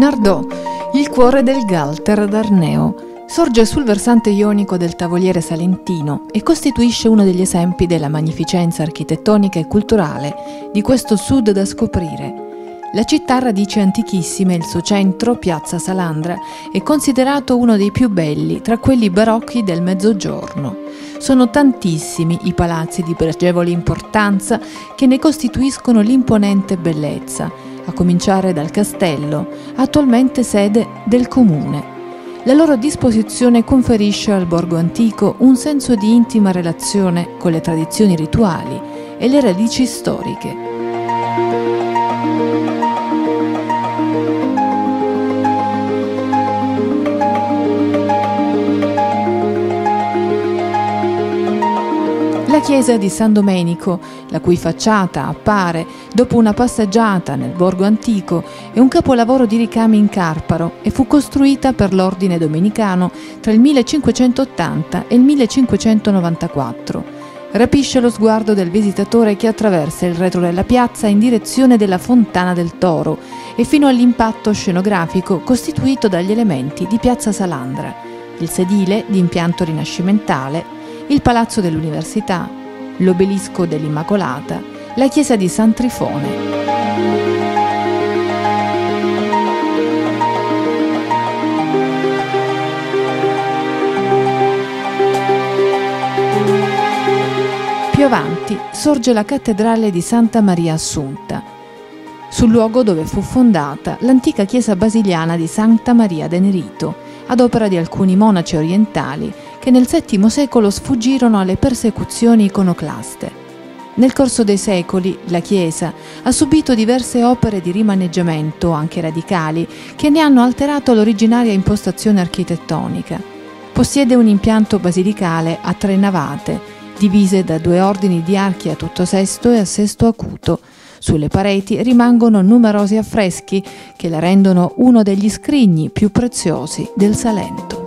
Nardò, il cuore del Gal Terra d'Arneo, sorge sul versante ionico del Tavoliere salentino e costituisce uno degli esempi della magnificenza architettonica e culturale di questo sud da scoprire. La città ha radici antichissime, il suo centro, Piazza Salandra, è considerato uno dei più belli tra quelli barocchi del Mezzogiorno. Sono tantissimi i palazzi di pregevole importanza che ne costituiscono l'imponente bellezza, a cominciare dal castello, attualmente sede del comune. La loro disposizione conferisce al borgo antico un senso di intima relazione con le tradizioni rituali e le radici storiche. La chiesa di San Domenico, la cui facciata appare, dopo una passeggiata nel borgo antico, è un capolavoro di ricami in carparo e fu costruita per l'ordine domenicano tra il 1580 e il 1594. Rapisce lo sguardo del visitatore che attraversa il retro della piazza in direzione della Fontana del Toro e fino all'impatto scenografico costituito dagli elementi di Piazza Salandra, il sedile di impianto rinascimentale, il Palazzo dell'Università, l'Obelisco dell'Immacolata, la Chiesa di San Trifone. Più avanti sorge la Cattedrale di Santa Maria Assunta, sul luogo dove fu fondata l'antica Chiesa Basiliana di Sancta Maria de Nerito, ad opera di alcuni monaci orientali che nel VII secolo sfuggirono alle persecuzioni iconoclaste. Nel corso dei secoli la Chiesa ha subito diverse opere di rimaneggiamento, anche radicali, che ne hanno alterato l'originaria impostazione architettonica. Possiede un impianto basilicale a 3 navate, divise da 2 ordini di archi a tutto sesto e a sesto acuto. Sulle pareti rimangono numerosi affreschi che la rendono uno degli scrigni più preziosi del Salento.